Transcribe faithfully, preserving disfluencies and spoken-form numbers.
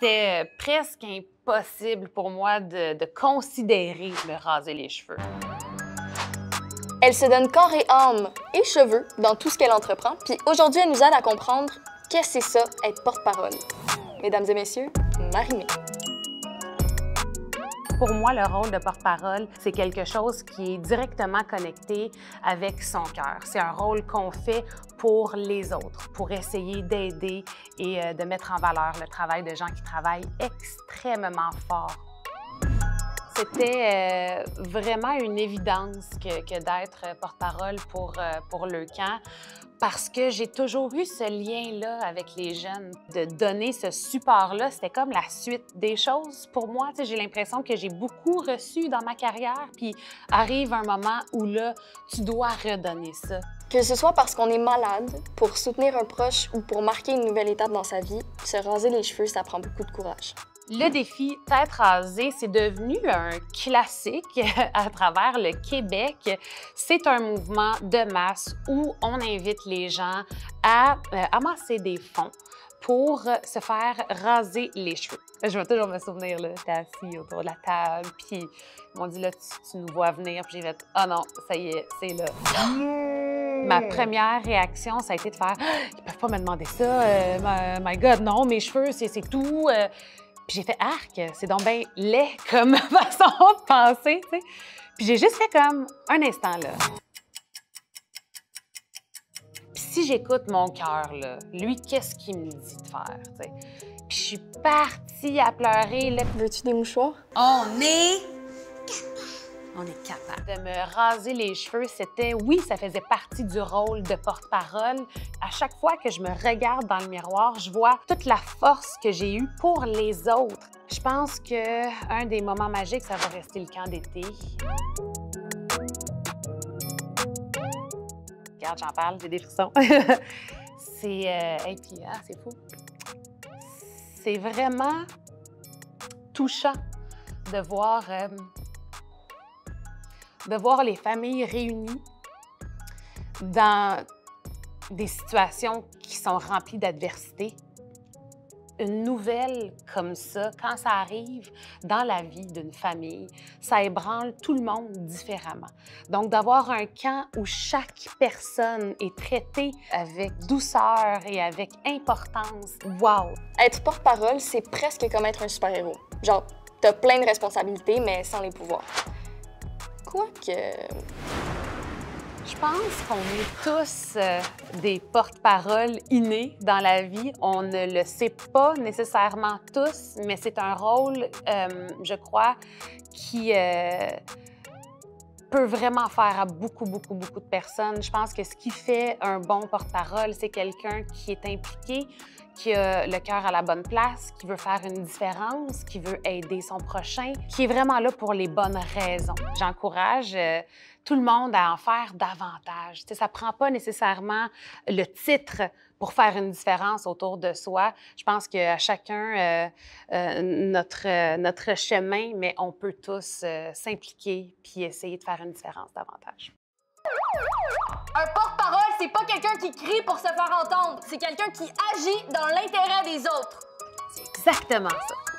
c'était presque impossible pour moi de, de considérer me raser les cheveux. Elle se donne corps et âme et cheveux dans tout ce qu'elle entreprend, puis aujourd'hui, elle nous aide à comprendre qu'est-ce que c'est ça, être porte-parole. Mesdames et messieurs, Marie-Mai. Pour moi, le rôle de porte-parole, c'est quelque chose qui est directement connecté avec son cœur. C'est un rôle qu'on fait pour les autres, pour essayer d'aider et de mettre en valeur le travail de gens qui travaillent extrêmement fort. C'était euh, vraiment une évidence que, que d'être porte-parole pour, pour Leucan, parce que j'ai toujours eu ce lien-là avec les jeunes. De donner ce support-là, c'était comme la suite des choses pour moi. J'ai l'impression que j'ai beaucoup reçu dans ma carrière, puis arrive un moment où là, tu dois redonner ça. Que ce soit parce qu'on est malade, pour soutenir un proche ou pour marquer une nouvelle étape dans sa vie, se raser les cheveux, ça prend beaucoup de courage. Le défi tête rasée, c'est devenu un classique à travers le Québec. C'est un mouvement de masse où on invite les gens à euh, amasser des fonds pour se faire raser les cheveux. Je vais toujours me souvenir, là, j'étais assis autour de la table, puis ils m'ont dit, là, tu, tu nous vois venir, puis j'ai fait, ah non, ça y est, c'est là. Ma première réaction, ça a été de faire, ah, ils peuvent pas me demander ça, euh, my, my God, non, mes cheveux, c'est tout. Euh, Puis j'ai fait « Arc, c'est donc bien laid comme façon de penser, tu sais. » Puis j'ai juste fait comme un instant, là. Puis si j'écoute mon cœur, là, lui, qu'est-ce qu'il me dit de faire, tu sais? Puis je suis partie à pleurer, là. Veux-tu des mouchoirs? On est capable. On est capable. De me raser les cheveux, c'était... Oui, ça faisait partie du rôle de porte-parole. À chaque fois que je me regarde dans le miroir, je vois toute la force que j'ai eue pour les autres. Je pense qu'un des moments magiques, ça va rester le camp d'été. Regarde, j'en parle, j'ai des frissons. C'est... Euh... Hey, puis, ah, c'est fou. C'est vraiment touchant de voir... Euh... de voir les familles réunies dans... des situations qui sont remplies d'adversité. Une nouvelle comme ça, quand ça arrive dans la vie d'une famille, ça ébranle tout le monde différemment. Donc, d'avoir un camp où chaque personne est traitée avec douceur et avec importance, wow! Être porte-parole, c'est presque comme être un super-héros. Genre, t'as plein de responsabilités, mais sans les pouvoirs. Quoique... Je pense qu'on est tous euh, des porte-paroles innés dans la vie. On ne le sait pas nécessairement tous, mais c'est un rôle, euh, je crois, qui euh, peut vraiment faire à beaucoup, beaucoup, beaucoup de personnes. Je pense que ce qui fait un bon porte-parole, c'est quelqu'un qui est impliqué, qui a le cœur à la bonne place, qui veut faire une différence, qui veut aider son prochain, qui est vraiment là pour les bonnes raisons. J'encourage euh, tout le monde à en faire davantage. T'sais, ça ne prend pas nécessairement le titre pour faire une différence autour de soi. Je pense qu'à chacun euh, euh, notre, euh, notre chemin, mais on peut tous euh, s'impliquer puis essayer de faire une différence davantage. Un porte-parole, c'est pas quelqu'un qui crie pour se faire entendre, c'est quelqu'un qui agit dans l'intérêt des autres. C'est exactement ça.